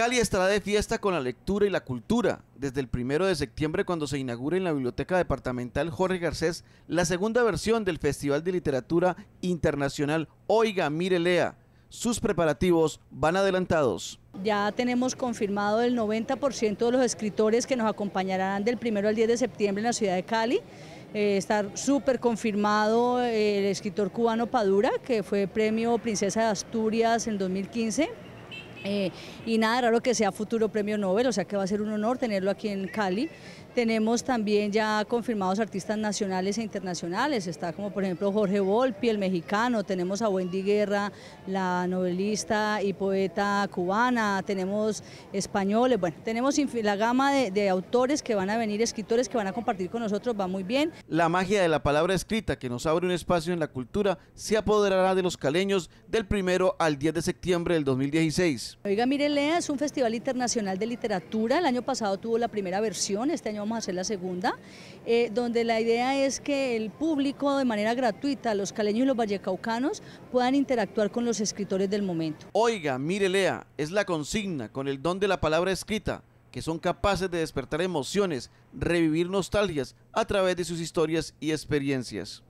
Cali estará de fiesta con la lectura y la cultura. Desde el 1 de septiembre, cuando se inaugure en la Biblioteca Departamental Jorge Garcés la segunda versión del Festival de Literatura Internacional Oiga, Mire, Lea. Sus preparativos van adelantados. Ya tenemos confirmado el 90% de los escritores que nos acompañarán del 1 al 10 de septiembre en la ciudad de Cali. Está súper confirmado el escritor cubano Padura, que fue premio Princesa de Asturias en 2015. Y nada raro que sea futuro premio Nobel, o sea que va a ser un honor tenerlo aquí en Cali. Tenemos también ya confirmados artistas nacionales e internacionales, está como por ejemplo Jorge Volpi, el mexicano, tenemos a Wendy Guerra, la novelista y poeta cubana, tenemos españoles, bueno, tenemos la gama de autores que van a venir, escritores que van a compartir con nosotros, va muy bien. La magia de la palabra escrita que nos abre un espacio en la cultura se apoderará de los caleños del 1 al 10 de septiembre del 2016. Oiga, Mire, Lea es un festival internacional de literatura. El año pasado tuvo la primera versión, este año vamos a hacer la segunda, donde la idea es que el público de manera gratuita, los caleños y los vallecaucanos, puedan interactuar con los escritores del momento. Oiga, Mire, Lea es la consigna con el don de la palabra escrita, que son capaces de despertar emociones, revivir nostalgias a través de sus historias y experiencias.